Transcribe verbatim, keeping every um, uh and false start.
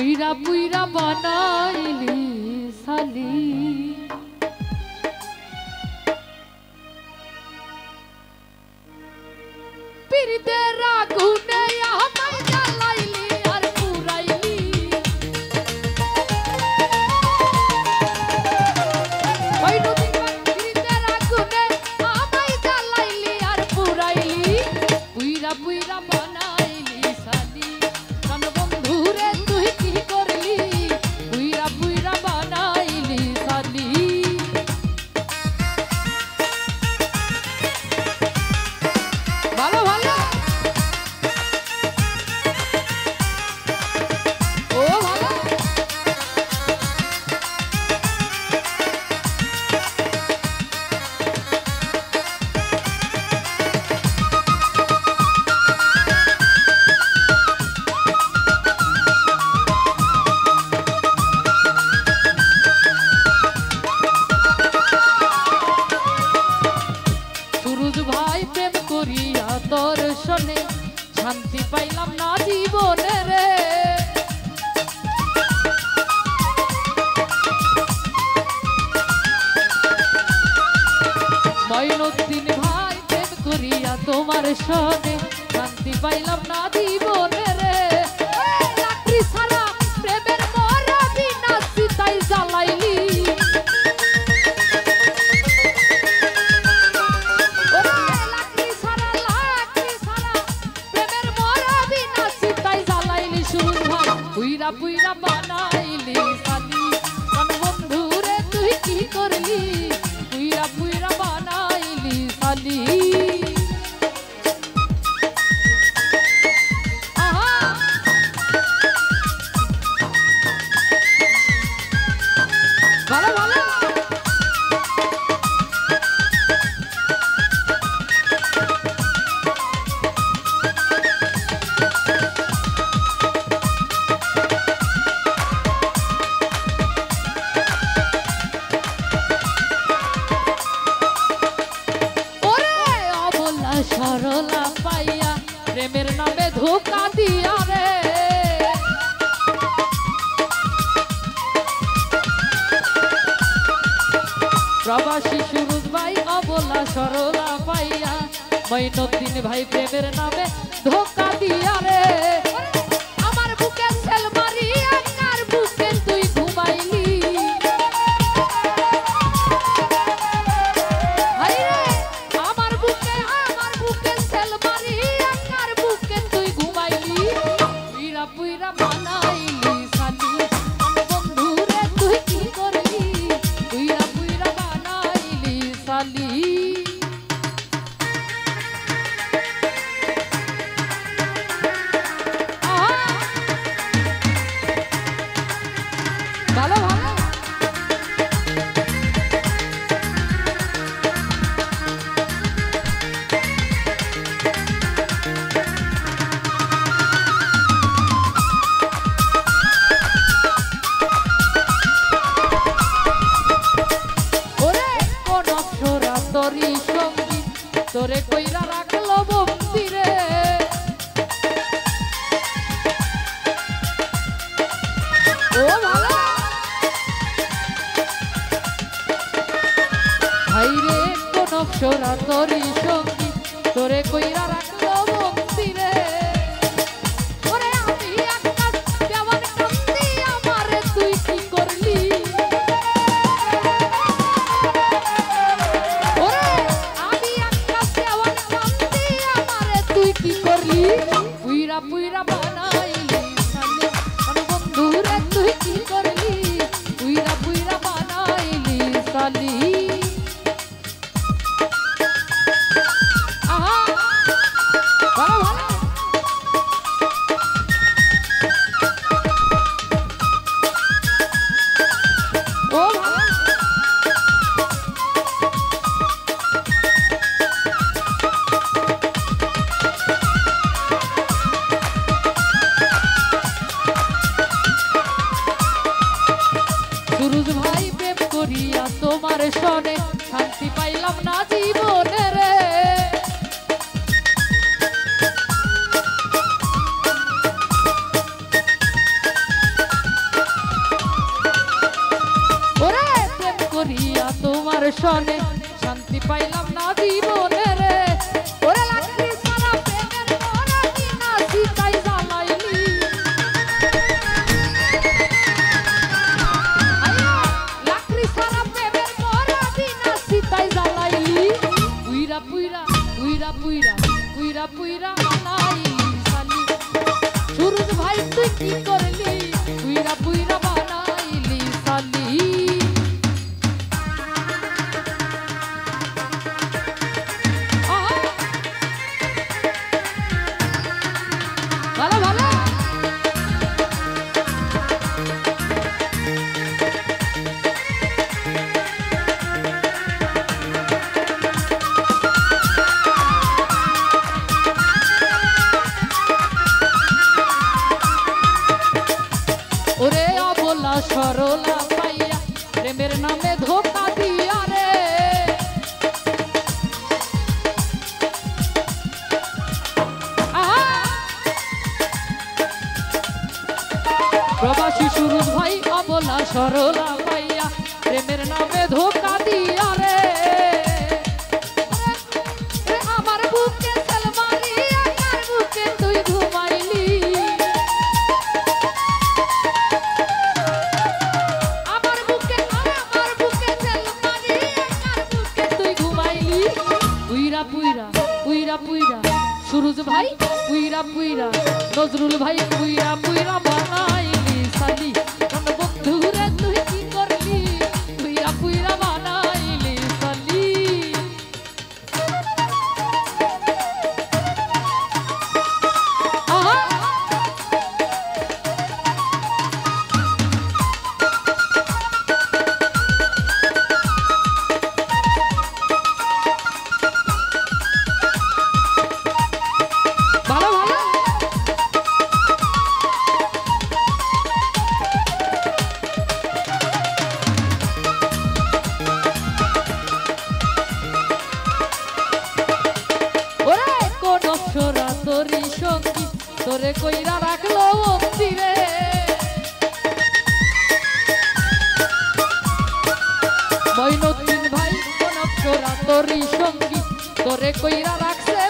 পুইরা পুইরা বানাইলি সালি পিরিতে রাগুনে আমায় জ্বালাইলি আর পুরাইলি ওই নদীর পিরিতে রাগুনে আমায় জ্বালাইলি আর পুরাইলি পুইরা পুইরা বানাইলি সালি কান বন্ধুরে তুই কি করলি পুইরা পুইরা বানাইলি সালি ভালো ভালো শান্তি পাইলাম না জীবনে রে মঈনুদ্দিন ভাই প্রেম করিয়া তোমার সনে শান্তি পাইলাম না জীবনে রে রাত্রি সারা প্রেমের মরা বিনা সিতাই জ্বালাইলি পুইরা বানাইলি সালি কান বন্ধুরে তুই কি করলি পুইরা পুইরা বানাইলি সালি ভালো ভালো সরলা পাইয়া প্রেমের নামে ধোকা দিয়া রে প্রবাসী সুরুজ ভাই অবলা সরলা পাইয়া মঈনুদ্দিন ভাই প্রেমের নামে ধোকা দিয়া রে আমার বুকে সেল মারিয়া কার বুকে তুই ঘুমাইলি ভালো ভালো ওরে কোন অক্ষরা তরি সঙ্গী তোরে কইরা রাখলো বন্দি রে ও ভালো অক্ষরা তোরি সঙ্গী তোরে কইরা রাখলো বন্দি রে ওরে আমি আকাশ দেওয়ার কান্দি আমারে তুই কি করলি ওরে আমি আকাশ দেওয়ার কান্দি আমারে তুই কি করলি পুইরা পুইরা বানাইলি সালি কান বন্ধুরে তুই কি করলি পুইরা পুইরা বানাইলি সালি তোমার সনে শান্তি পাইলাম না জীবনে রে দর্শনে শান্তি পাইলাম না জীবনে রে ওরে লাকড়ি সারা প্রেমের মরা কিনা শিকাই জ্বালাইলি লাকড়ি সারা প্রেমের মরা কিনা শিকাই জ্বালাইলি উইরা পুইরা উইরা পুইরা উইরা পুইরা নাই সালি সুরজ ভাই তুই কি করলি উইরা পুইরা বানাইলি সালি সরলা পাইয়া প্রেমের নামে ধোকা দিয়া রে প্রবাসী সুরজ ভাই অবলা সরলা পাইয়া প্রেমের নামে ধোকা দিয়া রে আমার বুকে সালমারি আমার বুকে তুই ঘুমাইলি সুরজ ভাই পুইরা পুইরা নজরুল ভাই পুইরা পুইরা বানাইলি সালি কোন বন্ধুরে তুই কি করলি পুইরা পুইরা বানাইলি সালি আহা তোরে কইরা রাখলো বন্দি রে মইনুদ্দিন ভাই কোন অক্ষরা তোরই সঙ্গী তোরে কইরা রাখছে